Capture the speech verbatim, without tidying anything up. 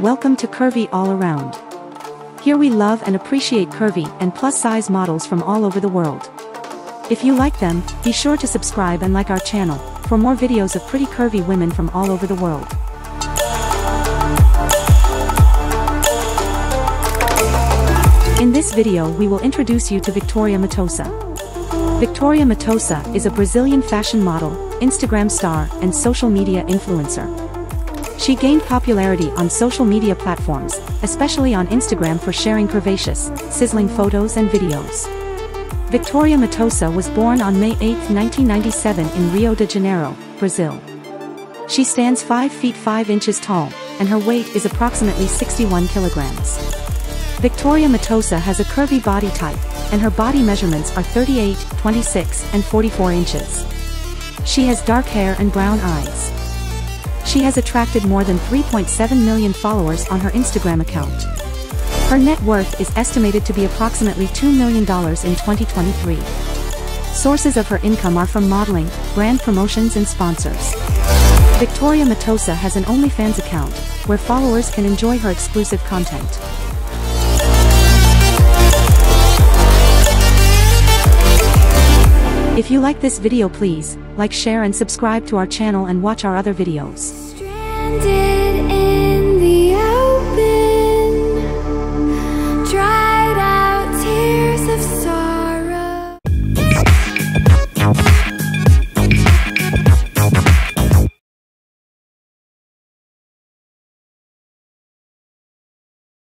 Welcome to Curvy All Around. Here we love and appreciate curvy and plus-size models from all over the world. If you like them, be sure to subscribe and like our channel, for more videos of pretty curvy women from all over the world. In this video we will introduce you to Victoria Matosa. Victoria Matosa is a Brazilian fashion model, Instagram star, and social media influencer. She gained popularity on social media platforms, especially on Instagram for sharing curvaceous, sizzling photos and videos. Victoria Matosa was born on May eighth nineteen ninety-seven in Rio de Janeiro, Brazil. She stands five feet five inches tall, and her weight is approximately sixty-one kilograms. Victoria Matosa has a curvy body type, and her body measurements are thirty-eight, twenty-six, and forty-four inches. She has dark hair and brown eyes. She has attracted more than three point seven million followers on her Instagram account. Her net worth is estimated to be approximately two million dollars in twenty twenty-three. Sources of her income are from modeling, brand promotions and sponsors. Victoria Matosa has an OnlyFans account, where followers can enjoy her exclusive content. If you like this video, please like, share and subscribe to our channel and watch our other videos.